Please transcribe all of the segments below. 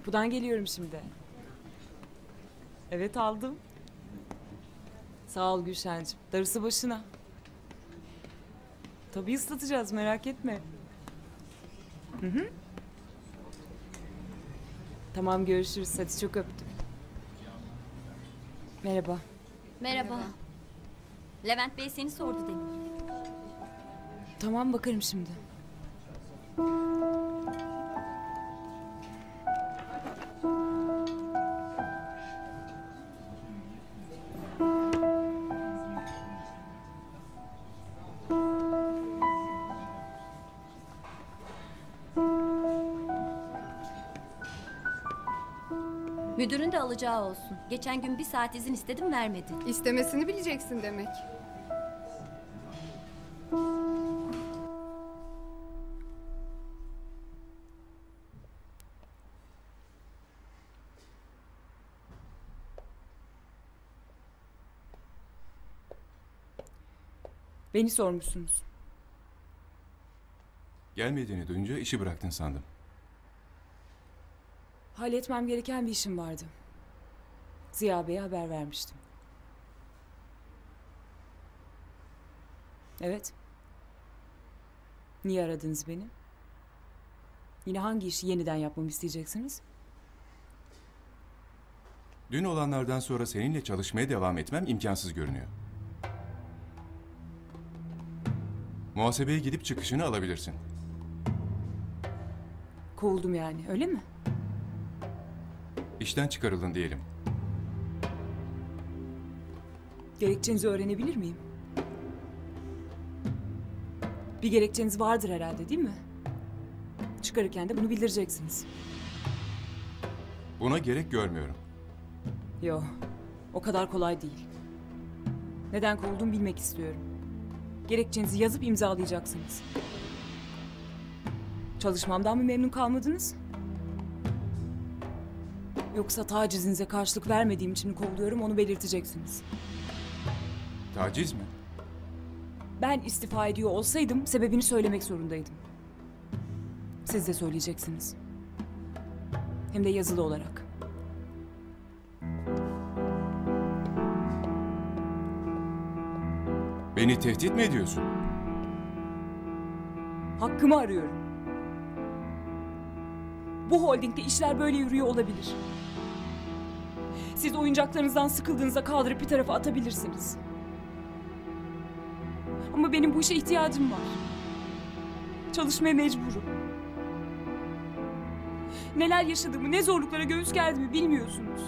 Kapıdan geliyorum şimdi. Evet aldım. Sağ ol Gülşen'cim. Darısı başına. Tabii ıslatacağız, merak etme. Hı hı. Tamam, görüşürüz. Hadi, çok öptüm. Merhaba. Merhaba. Levent Bey seni sordu demin. Tamam, bakarım şimdi. Müdürün de alacağı olsun. Geçen gün bir saat izin istedim, vermedi. İstemesini bileceksin demek. Beni sormuşsunuz. Gelmediğini duyunca işi bıraktın sandım. Halletmem gereken bir işim vardı. Ziya Bey'e haber vermiştim. Evet. Niye aradınız beni? Yine hangi işi yeniden yapmamı isteyeceksiniz? Dün olanlardan sonra seninle çalışmaya devam etmem imkansız görünüyor. Muhasebeye gidip çıkışını alabilirsin. Kovuldum yani, öyle mi? İşten çıkarıldın diyelim. Gerekçenizi öğrenebilir miyim? Bir gerekçeniz vardır herhalde, değil mi? Çıkarırken de bunu bildireceksiniz. Buna gerek görmüyorum. Yok, o kadar kolay değil. Neden kovulduğumu bilmek istiyorum. Gerekçenizi yazıp imzalayacaksınız. Çalışmamdan mı memnun kalmadınız? Yoksa tacizinize karşılık vermediğim için kovuluyorum, onu belirteceksiniz. Taciz mi? Ben istifa ediyor olsaydım sebebini söylemek zorundaydım. Siz de söyleyeceksiniz. Hem de yazılı olarak. Beni tehdit mi ediyorsun? Hakkımı arıyorum. Bu holdingde işler böyle yürüyor olabilir. Siz oyuncaklarınızdan sıkıldığınızda kaldırıp bir tarafa atabilirsiniz. Ama benim bu işe ihtiyacım var. Çalışmaya mecburum. Neler yaşadığımı, ne zorluklara göğüs gerdiğimi bilmiyorsunuz.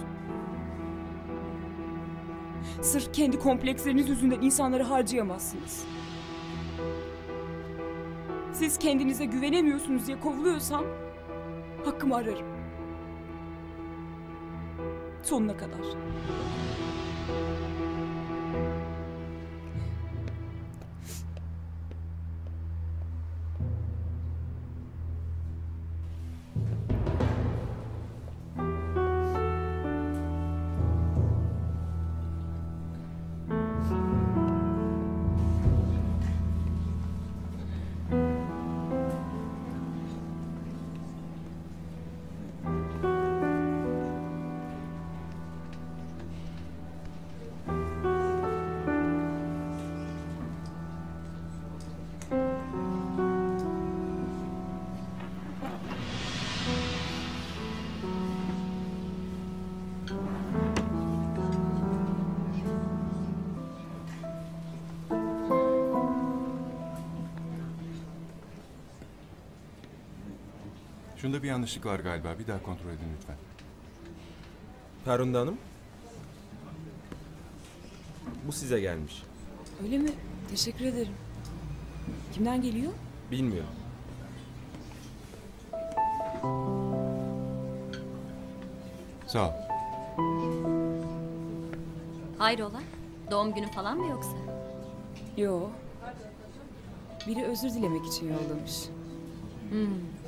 Sırf kendi kompleksleriniz yüzünden insanları harcayamazsınız. Siz kendinize güvenemiyorsunuz diye kovuluyorsam hakkımı ararım. Sonuna kadar. Şunda bir yanlışlık var galiba. Bir daha kontrol edin lütfen. Ferhunde Hanım. Bu size gelmiş. Öyle mi? Teşekkür ederim. Kimden geliyor? Bilmiyorum. Sağ ol. Hayrola? Doğum günü falan mı yoksa? Yo. Biri özür dilemek için yollamış. Hmm.